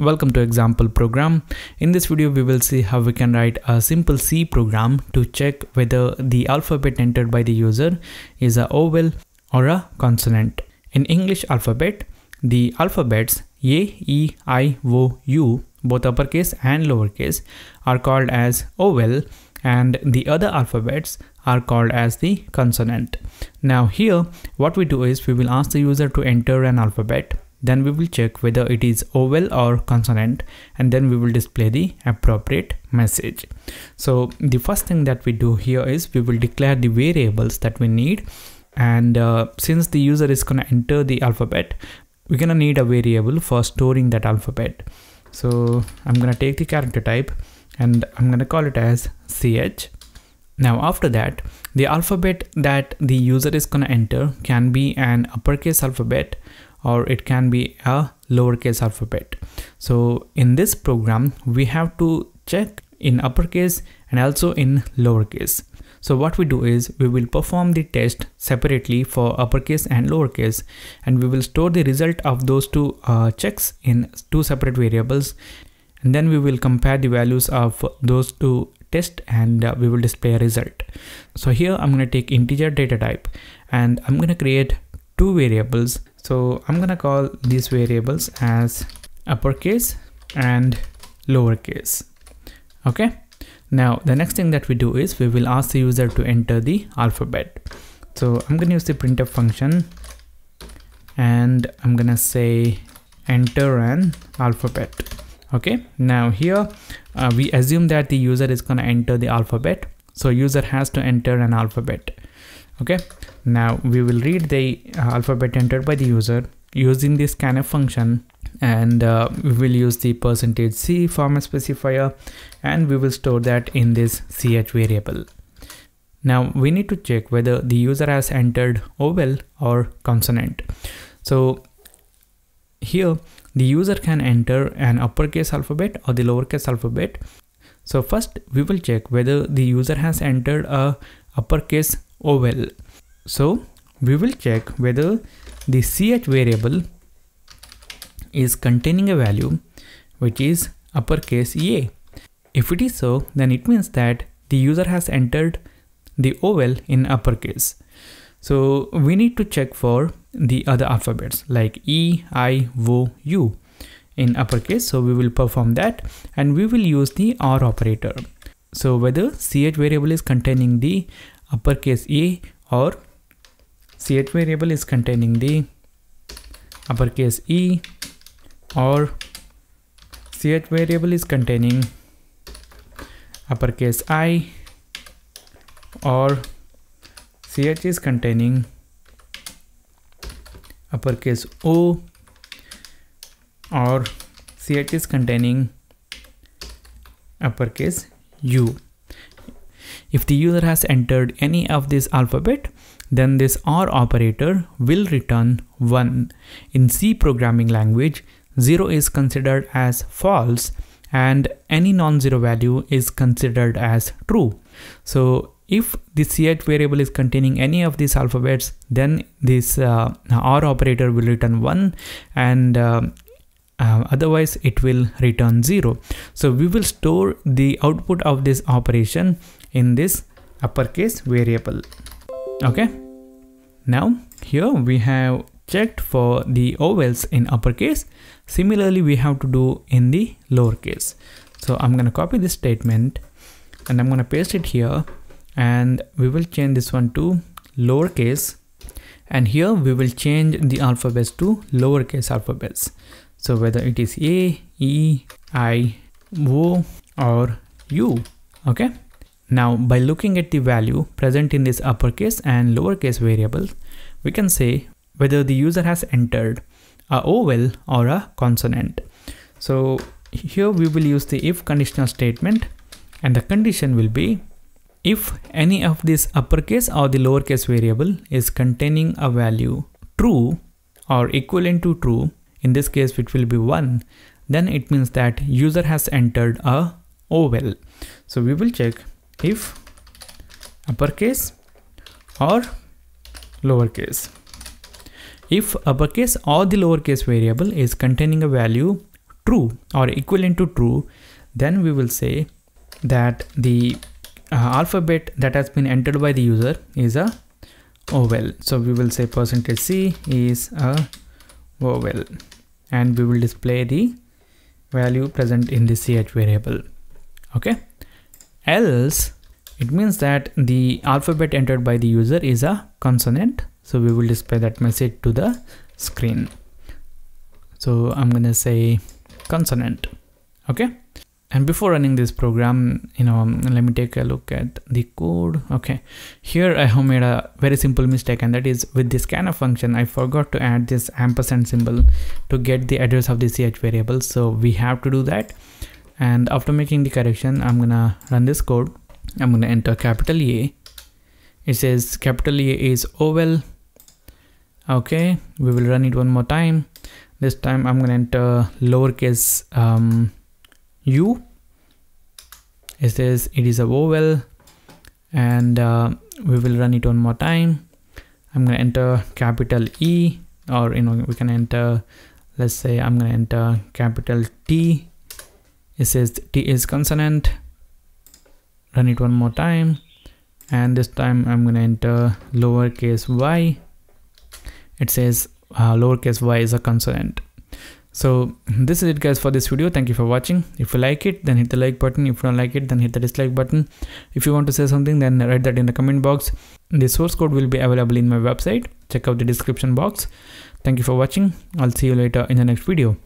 Welcome to example program. In this video we will see how we can write a simple C program to check whether the alphabet entered by the user is a vowel or a consonant. In English alphabet, the alphabets A, E, I, O, U, both uppercase and lowercase, are called as vowel and the other alphabets are called as the consonant. Now here what we do is we will ask the user to enter an alphabet. Then we will check whether it is vowel or consonant, and then we will display the appropriate message. So the first thing that we do here is we will declare the variables that we need, and since the user is going to enter the alphabet, we're going to need a variable for storing that alphabet. So I'm going to take the character type and I'm going to call it as CH. Now after that, the alphabet that the user is going to enter can be an uppercase alphabet or it can be a lowercase alphabet. So in this program, we have to check in uppercase and also in lowercase. So what we do is we will perform the test separately for uppercase and lowercase, and we will store the result of those two checks in two separate variables. And then we will compare the values of those two tests and we will display a result. So here I'm going to take integer data type and I'm going to create two variables. So I'm gonna call these variables as uppercase and lowercase. Okay. Now the next thing that we do is we will ask the user to enter the alphabet. So I'm gonna use the printf function and I'm gonna say enter an alphabet. Okay. Now here we assume that the user is gonna enter the alphabet. So user has to enter an alphabet. Okay. Now we will read the alphabet entered by the user using the scanf function, and we will use the %c format specifier and we will store that in this CH variable. Now we need to check whether the user has entered vowel or consonant. So here the user can enter an uppercase alphabet or the lowercase alphabet. So first we will check whether the user has entered a uppercase vowel. So we will check whether the CH variable is containing a value which is uppercase A. If it is so, then it means that the user has entered the vowel in uppercase. So we need to check for the other alphabets like E, I, O, U in uppercase. So we will perform that and we will use the OR operator. So whether CH variable is containing the uppercase A or CH variable is containing the uppercase E or CH variable is containing uppercase I or CH is containing uppercase O or CH is containing uppercase U. If the user has entered any of this alphabet, then this OR operator will return 1. In C programming language, 0 is considered as false and any non-zero value is considered as true. So if the CH variable is containing any of these alphabets, then this OR operator will return 1, and otherwise it will return 0. So we will store the output of this operation in this uppercase variable. Okay. Now here we have checked for the vowels in uppercase. Similarly, we have to do in the lowercase. So I'm going to copy this statement and I'm going to paste it here, and we will change this one to lowercase, and here we will change the alphabets to lowercase alphabets. So whether it is A, E, I, O or U. Okay. Now by looking at the value present in this uppercase and lowercase variables, we can say whether the user has entered a vowel or a consonant. So here we will use the if conditional statement, and the condition will be if any of this uppercase or the lowercase variable is containing a value true or equivalent to true, in this case it will be 1, then it means that user has entered a vowel. So we will check if uppercase or lowercase. If uppercase or the lowercase variable is containing a value true or equivalent to true, then we will say that the alphabet that has been entered by the user is a vowel. So we will say %c is a vowel, and we will display the value present in the ch variable. Okay, else it means that the alphabet entered by the user is a consonant. So we will display that message to the screen. So I'm gonna say consonant. Okay, and before running this program, let me take a look at the code. Okay, here I have made a very simple mistake, and that is with the scanner function, I forgot to add this ampersand symbol to get the address of the ch variable. So we have to do that. And after making the correction, I'm gonna run this code. I'm gonna enter capital A. It says capital A is vowel. Okay, we will run it one more time. This time I'm gonna enter lowercase u. It says it is a vowel, and we will run it one more time. I'm gonna enter capital E, or we can enter, let's say I'm gonna enter capital T. It says T is consonant. Run it one more time, and this time I'm gonna enter lowercase y. It says lowercase y is a consonant. So this is it, guys, for this video. Thank you for watching. If you like it, then hit the like button. If you don't like it, then hit the dislike button. If you want to say something, then write that in the comment box. The source code will be available in my website. Check out the description box. Thank you for watching. I'll see you later in the next video.